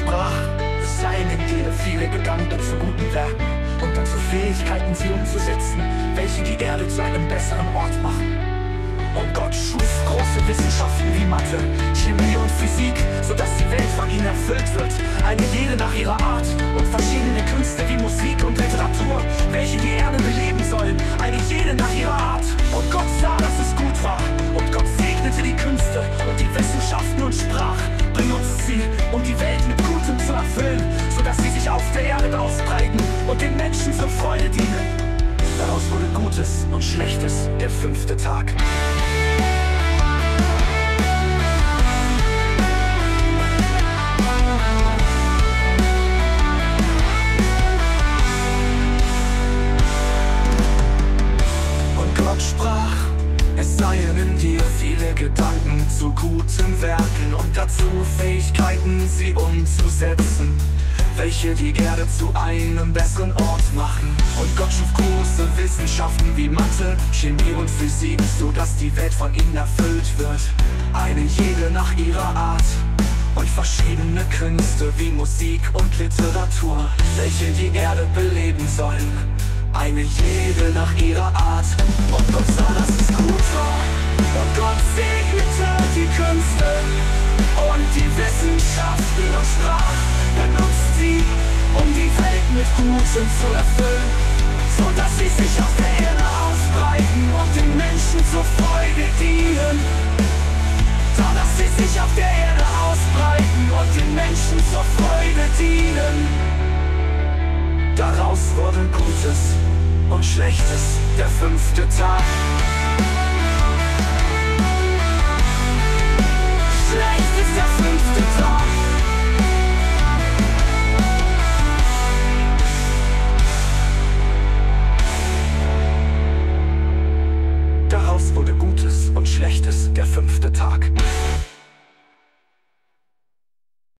versprach. Es seien in dir viele Gedanken zu guten Werken und dann zu Fähigkeiten, sie umzusetzen, welche die Erde zu einem besseren Ort machen. Und Gott schuf große Wissenschaften wie Mathe, Chemie und Physik, sodass die Welt von ihnen erfüllt wird, eine jede nach ihrer Art, und verschiedene Künste wie Musik und Literatur, welche die Erde beleben sollen, eine jede nach ihrer Art. Und Gott sah, dass es gut war, und Gott segnete die Künste und die Wissenschaften und sprach: Benutzt sie, um die Welt mit Gutem zu erfüllen, sodass sie sich auf der Erde ausbreiten und den Menschen zur Freude dienen. Daraus wurde Gutes und Schlechtes, der fünfte Tag. Und Gott sprach, es seien in dir viele Gedanken zu guten Werken und dazu Fähigkeiten, sie umzusetzen, welche die Erde zu einem besseren Ort machen. Und Gott schuf große Wissenschaften wie Mathe, Chemie und Physik, sodass die Welt von ihnen erfüllt wird, eine jede nach ihrer Art, und verschiedene Künste wie Musik und Literatur, welche die Erde beleben sollen, eine jede nach ihrer Art. Und Gott sah, dass es gut war, und Gott segnete die Künste und die Wissenschaften und sprach: Benutzt sie, um die Welt mit Gutem zu erfüllen, sodass sie sich auf der Erde ausbreiten und den Menschen zur Freude dienen. Sodass sie sich auf der Erde ausbreiten und den Menschen zur Freude dienen. Daraus wurde Gutes und Schlechtes, der fünfte Tag. Schlecht ist der fünfte Tag. Daraus wurde Gutes und Schlechtes, der fünfte Tag.